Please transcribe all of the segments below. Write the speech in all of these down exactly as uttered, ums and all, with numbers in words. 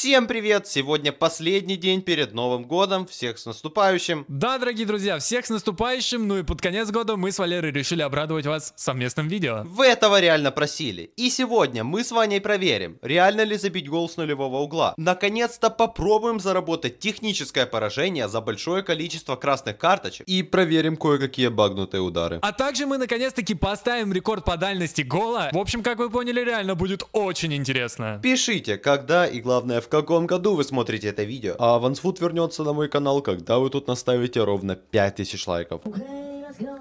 Всем привет! Сегодня последний день перед Новым годом. Всех с наступающим! Да, дорогие друзья, всех с наступающим! Ну и под конец года мы с Валерой решили обрадовать вас совместным видео. Вы этого реально просили. И сегодня мы с Ваней проверим, реально ли забить гол с нулевого угла. Наконец-то попробуем заработать техническое поражение за большое количество красных карточек. И проверим кое-какие багнутые удары. А также мы наконец-таки поставим рекорд по дальности гола. В общем, как вы поняли, реально будет очень интересно. Пишите, когда и главное, в каком году вы смотрите это видео. А Vans Foot вернется на мой канал, когда вы тут наставите ровно пять тысяч лайков.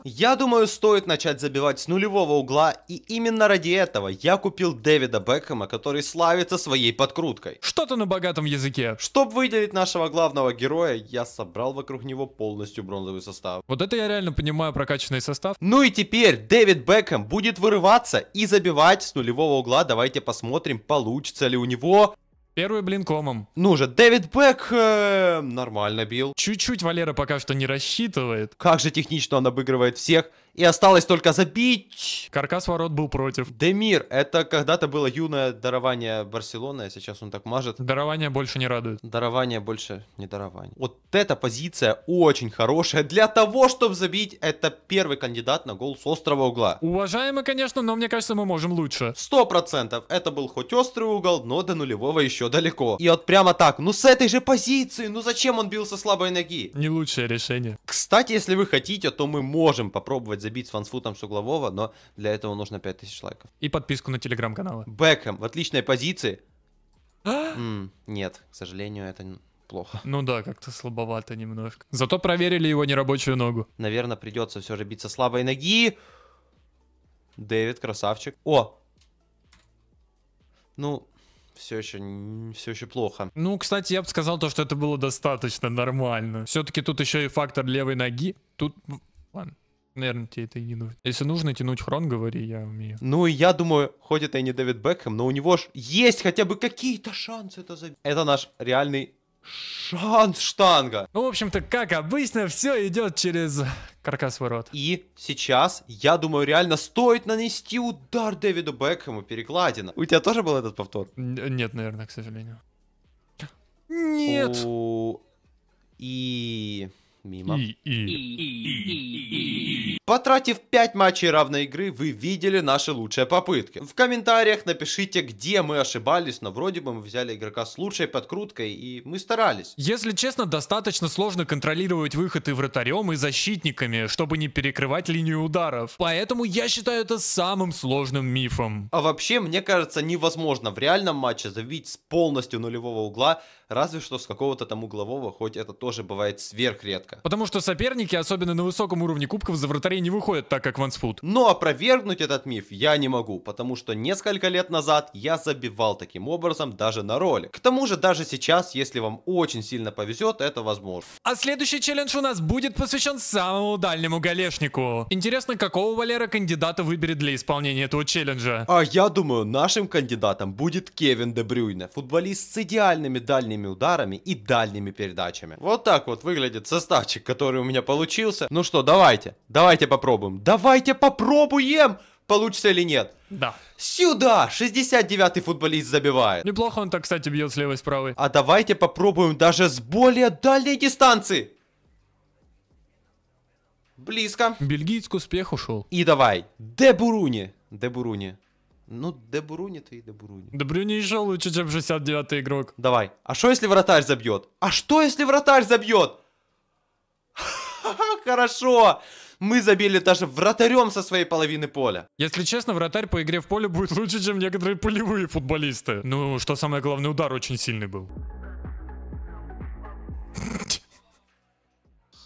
Я думаю, стоит начать забивать с нулевого угла, и именно ради этого я купил Дэвида Бекхэма, который славится своей подкруткой. Что-то на богатом языке. Чтобы выделить нашего главного героя, я собрал вокруг него полностью бронзовый состав. Вот это я реально понимаю прокачанный состав. Ну и теперь Дэвид Бекхэм будет вырываться и забивать с нулевого угла. Давайте посмотрим, получится ли у него... Первый блин комом. Ну же, Дэвид Бек э, нормально бил. Чуть-чуть Валера пока что не рассчитывает. Как же технично он обыгрывает всех. И осталось только забить. Каркас ворот был против. Демир, это когда-то было юное дарование Барселоны, а сейчас он так мажет. Дарование больше не радует. Дарование больше не дарование. Вот эта позиция очень хорошая для того, чтобы забить. Это первый кандидат на гол с острого угла. Уважаемый, конечно, но мне кажется, мы можем лучше. Сто процентов. Это был хоть острый угол, но до нулевого еще далеко. И вот прямо так, ну с этой же позиции, ну зачем он бил со слабой ноги? Не лучшее решение. Кстати, если вы хотите, то мы можем попробовать забить бить с Vans Foot'ом с углового, но для этого нужно пять тысяч лайков. И подписку на телеграм-канал. Бекхэм в отличной позиции. М-м, нет, к сожалению, это плохо. Ну да, как-то слабовато немножко. Зато проверили его нерабочую ногу. Наверное, придется все же бить со слабой ноги. Дэвид, красавчик. О! Ну... Все еще, все еще плохо. Ну, кстати, я бы сказал то, что это было достаточно нормально. Все-таки тут еще и фактор левой ноги. Тут... Ладно. Наверное, тебе это и не нужно. Если нужно тянуть хрон, говори, я умею. Ну, я думаю, хоть это и не Дэвид Бекхэм, но у него ж есть хотя бы какие-то шансы это забить. Это наш реальный шанс, штанга. Ну, в общем-то, как обычно, все идет через каркас ворот. И сейчас, я думаю, реально стоит нанести удар Дэвиду Бекхэму, перекладина. У тебя тоже был этот повтор? Н- нет, наверное, к сожалению. Нет. У... И... Мимо. И, и, и, и, и, и. Потратив пять матчей равной игры, вы видели наши лучшие попытки. В комментариях напишите, где мы ошибались, но вроде бы мы взяли игрока с лучшей подкруткой, и мы старались. Если честно, достаточно сложно контролировать выход и вратарем, и защитниками, чтобы не перекрывать линию ударов. Поэтому я считаю это самым сложным мифом. А вообще, мне кажется, невозможно в реальном матче забить с полностью нулевого угла, разве что с какого-то там углового, хоть это тоже бывает сверхредко. Потому что соперники, особенно на высоком уровне кубков, за вратарей не выходят так, как Vans Foot. Но опровергнуть этот миф я не могу, потому что несколько лет назад я забивал таким образом даже на роли. К тому же даже сейчас, если вам очень сильно повезет, это возможно. А следующий челлендж у нас будет посвящен самому дальнему голешнику. Интересно, какого Валера кандидата выберет для исполнения этого челленджа? А я думаю, нашим кандидатом будет Кевин де Брюйне. Футболист с идеальными дальними ударами и дальними передачами. Вот так вот выглядит состав, который у меня получился. Ну что, давайте, давайте попробуем. Давайте попробуем, получится или нет. Да. Сюда! шестьдесят девятый футболист забивает. Неплохо он так, кстати, бьет с левой и с правой. А давайте попробуем даже с более дальней дистанции. Близко. Бельгийский успех ушел. И давай. Де Брюйне. Де Брюйне. Ну, Де Брюйне ты и Де Брюйне. Де Брюйне еще лучше, чем шестьдесят девятый игрок. Давай. А что, если вратарь забьет? А что, если вратарь забьет? Хорошо, мы забили даже вратарем со своей половины поля. Если честно, вратарь по игре в поле будет лучше, чем некоторые полевые футболисты. Ну, что самое главное, удар очень сильный был.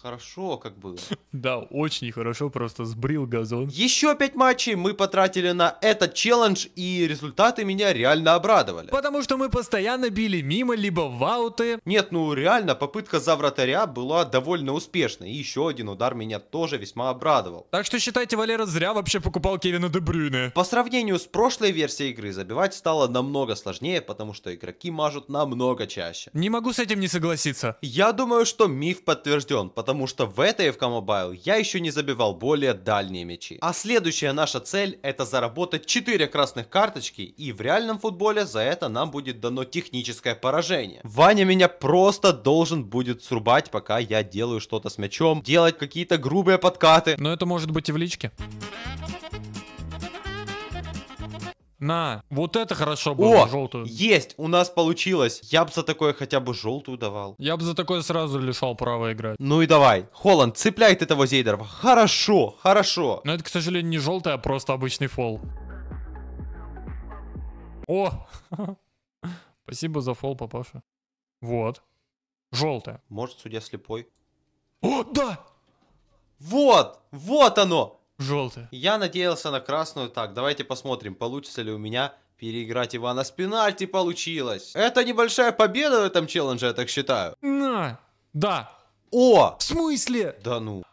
Хорошо, как было. Да, очень хорошо, просто сбрил газон. Еще пять матчей мы потратили на этот челлендж, и результаты меня реально обрадовали. Потому что мы постоянно били мимо, либо в ауты. Нет, ну реально, попытка за вратаря была довольно успешной. И еще один удар меня тоже весьма обрадовал. Так что считайте, Валера зря вообще покупал Кевина де Брюйне. По сравнению с прошлой версией игры, забивать стало намного сложнее, потому что игроки мажут намного чаще. Не могу с этим не согласиться. Я думаю, что миф подтвержден, потому потому что в этой эф си Mobile я еще не забивал более дальние мячи. А следующая наша цель — это заработать четыре красных карточки, и в реальном футболе за это нам будет дано техническое поражение. Ваня меня просто должен будет срубать, пока я делаю что-то с мячом, делать какие-то грубые подкаты. Но это может быть и в личке. На, вот это хорошо было, о, желтую. Есть, у нас получилось. Я бы за такое хотя бы желтую давал. Я бы за такое сразу лишал права играть. Ну и давай. Холланд, цепляет этого Зейдерова. Хорошо, хорошо. Но это, к сожалению, не желтая, а просто обычный фол. О! Спасибо за фол, папаша. Вот. Желтая. Может, судья слепой. О, да! Вот! Вот оно! Желтый. Я надеялся на красную. Так, давайте посмотрим, получится ли у меня переиграть Ивана с пенальти. Получилось. Это небольшая победа в этом челлендже, я так считаю. На. Да. О! В смысле? Да ну.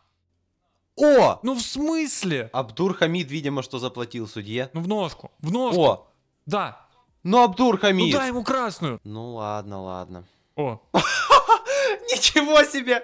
О! Ну в смысле? Абдур-Хамид, видимо, что заплатил судье. Ну в ножку. В ножку. О! Да. Ну Абдур-Хамид. Ну дай ему красную. Ну ладно, ладно. О. Ничего себе!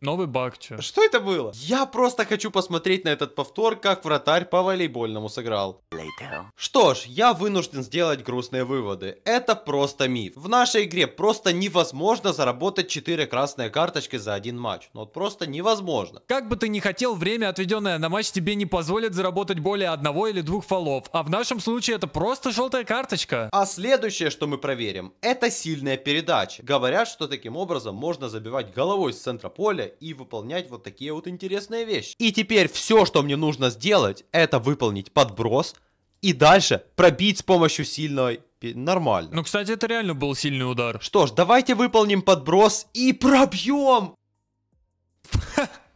Новый баг, че? Что это было? Я просто хочу посмотреть на этот повтор, как вратарь по-волейбольному сыграл. Later. Что ж, я вынужден сделать грустные выводы. Это просто миф. В нашей игре просто невозможно заработать четыре красные карточки за один матч. Ну вот просто невозможно. Как бы ты ни хотел, время, отведенное на матч, тебе не позволит заработать более одного или двух фолов. А в нашем случае это просто желтая карточка. А следующее, что мы проверим, это сильная передача. Говорят, что таким образом можно забивать головой с центра поля и выполнять вот такие вот интересные вещи. И теперь все, что мне нужно сделать, это выполнить подброс и дальше пробить с помощью сильной... Нормально. Ну, кстати, это реально был сильный удар. Что ж, давайте выполним подброс и пробьем!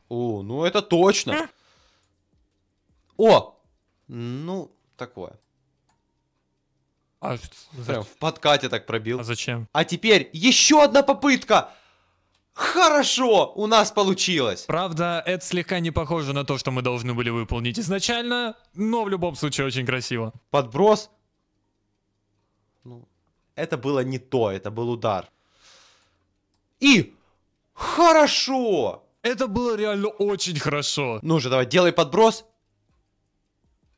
О, ну это точно. О! Ну, такое. А прям в подкате так пробил. А зачем? А теперь еще одна попытка! Хорошо, у нас получилось. Правда, это слегка не похоже на то, что мы должны были выполнить изначально, но в любом случае очень красиво. Подброс. Ну, это было не то, это был удар. И хорошо. Это было реально очень хорошо. Ну же, давай, делай подброс.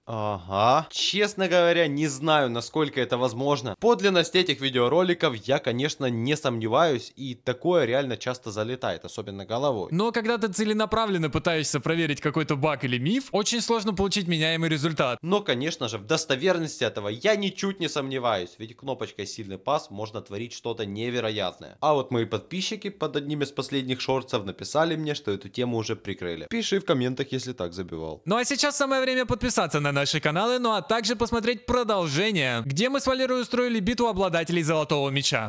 Ага. Честно говоря, не знаю, насколько это возможно. Подлинность этих видеороликов я, конечно, не сомневаюсь, и такое реально часто залетает, особенно головой. Но когда ты целенаправленно пытаешься проверить какой-то баг или миф, очень сложно получить меняемый результат. Но, конечно же, в достоверности этого я ничуть не сомневаюсь, ведь кнопочкой «Сильный пас» можно творить что-то невероятное. А вот мои подписчики под одним из последних шортсов написали мне, что эту тему уже прикрыли. Пиши в комментах, если так забивал. Ну а сейчас самое время подписаться на наши каналы, ну а также посмотреть продолжение, где мы с Валерой устроили битву обладателей золотого мяча.